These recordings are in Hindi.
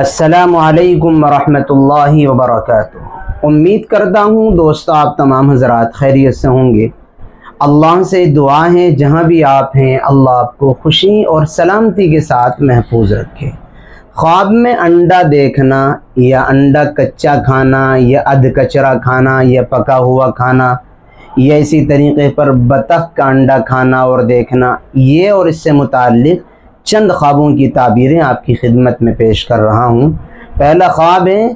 अस्सलामुअलैकुम वरहमतुल्लाहि वबरकातुहू। उम्मीद करता हूँ दोस्तों आप तमाम हज़रात खैरियत से होंगे। अल्लाह से दुआ है जहाँ भी आप हैं अल्लाह आपको खुशी और सलामती के साथ महफूज रखे। ख्वाब में अंडा देखना या अंडा कच्चा खाना या अधकचरा खाना या पका हुआ खाना या इसी तरीके पर बतख का अंडा खाना और देखना, ये और इससे मुताल्लिक़ चंद ख्वाबों की ताबीरें आपकी खिदमत में पेश कर रहा हूँ। पहला ख्वाब है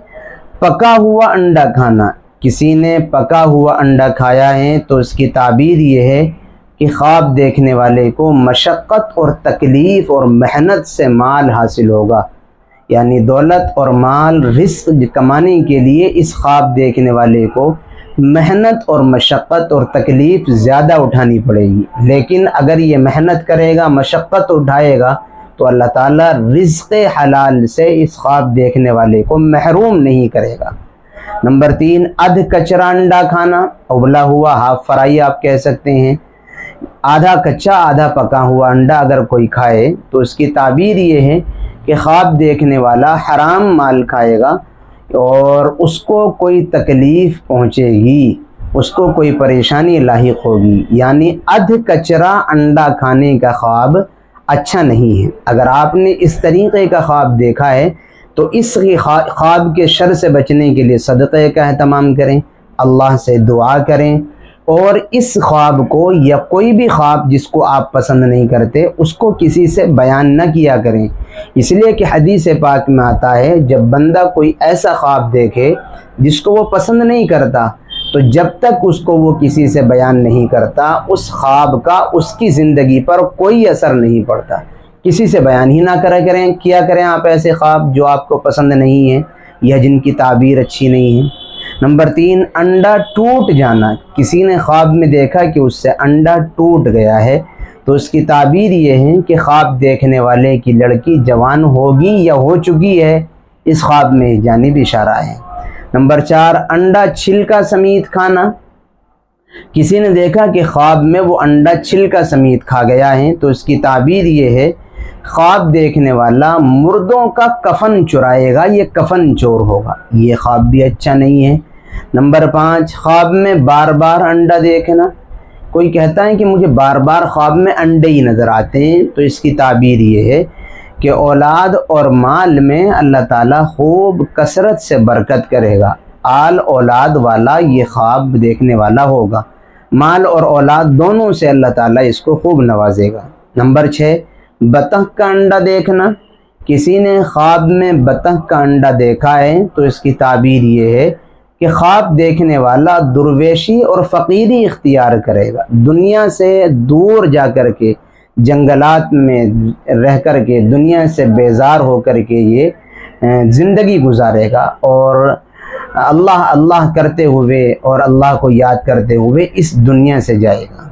पका हुआ अंडा खाना। किसी ने पका हुआ अंडा खाया है तो इसकी ताबीर ये है कि ख्वाब देखने वाले को मशक्क़त और तकलीफ़ और मेहनत से माल हासिल होगा, यानी दौलत और माल रिस्क कमाने के लिए इस ख्वाब देखने वाले को मेहनत और मशक्क़त और तकलीफ़ ज़्यादा उठानी पड़ेगी। लेकिन अगर ये मेहनत करेगा, मशक्क़त उठाएगा तो अल्लाह ताला रिज़्क़ हलाल से इस ख्वाब देखने वाले को महरूम नहीं करेगा। नंबर 3, अध कचरा अंडा खाना। उबला हुआ हाफ फ्राई आप कह सकते हैं, आधा कच्चा आधा पका हुआ अंडा अगर कोई खाए तो इसकी ताबीर ये है कि ख्वाब देखने वाला हराम माल खाएगा और उसको कोई तकलीफ़ पहुँचेगी, उसको कोई परेशानी लाहिक होगी। यानी अध कचरा अंडा खाने का ख्वाब अच्छा नहीं है। अगर आपने इस तरीक़े का ख्वाब देखा है तो इस ख्वाब के शर से बचने के लिए सदक़े का अहतमाम करें, अल्लाह से दुआ करें और इस ख्वाब को या कोई भी ख्वाब जिसको आप पसंद नहीं करते उसको किसी से बयान ना किया करें। इसलिए कि हदीस पाक में आता है जब बंदा कोई ऐसा ख्वाब देखे जिसको वो पसंद नहीं करता तो जब तक उसको वो किसी से बयान नहीं करता उस ख्वाब का उसकी ज़िंदगी पर कोई असर नहीं पड़ता। किसी से बयान ही ना किया करें आप ऐसे ख्वाब जो आपको पसंद नहीं है या जिनकी ताबीर अच्छी नहीं है। नंबर 3, अंडा टूट जाना। किसी ने ख्वाब में देखा कि उससे अंडा टूट गया है तो उसकी ताबीर ये है कि ख्वाब देखने वाले की लड़की जवान होगी या हो चुकी है, इस ख्वाब में जानिब इशारा है। नंबर 4, अंडा छिलका समेत खाना। किसी ने देखा कि ख्वाब में वो अंडा छिलका समेत खा गया है तो इसकी ताबीर ये है ख्वाब देखने वाला मुर्दों का कफन चुराएगा, ये कफन चोर होगा, ये ख्वाब भी अच्छा नहीं है। नंबर 5, ख्वाब में बार बार अंडा देखना। कोई कहता है कि मुझे बार बार ख्वाब में अंडे ही नज़र आते हैं तो इसकी ताबीर ये है कि औलाद और माल में अल्लाह ताला खूब कसरत से बरकत करेगा, आल औलाद वाला ये ख्वाब देखने वाला होगा, माल और औलाद दोनों से अल्लाह ताला इसको खूब नवाजेगा। नंबर 6, बतख का अंडा देखना। किसी ने ख्वाब में बतख का अंडा देखा है तो इसकी ताबीर ये है कि ख्वाब देखने वाला दुर्वेशी और फ़कीरी इख्तियार करेगा, दुनिया से दूर जा कर के जंगलात में रह कर के दुनिया से बेजार हो कर के ये ज़िंदगी गुजारेगा और अल्लाह अल्लाह करते हुए और अल्लाह को याद करते हुए इस दुनिया से जाएगा।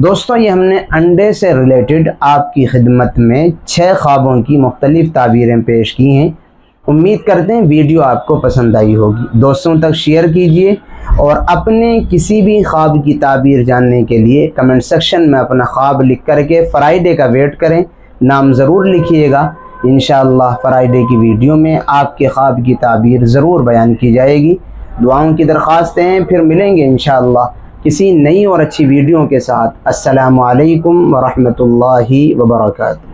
दोस्तों ये हमने अंडे से रिलेटेड आपकी खिदमत में 6 ख्वाबों की मुख्तलिफ़ ताबीरें पेश की हैं। उम्मीद करते हैं वीडियो आपको पसंद आई होगी। दोस्तों तक शेयर कीजिए और अपने किसी भी ख्वाब की ताबीर जानने के लिए कमेंट सेक्शन में अपना ख्वाब लिख करके फ्राइडे का वेट करें, नाम ज़रूर लिखिएगा। इंशाअल्लाह फ्राइडे की वीडियो में आपके ख्वाब की ताबीर ज़रूर बयान की जाएगी। दुआओं की दरख्वास्तें हैं, फिर मिलेंगे इंशाअल्लाह किसी नई और अच्छी वीडियो के साथ। अस्सलामु अलैकुम वरहमतुल्लाहि वबरकातुहू।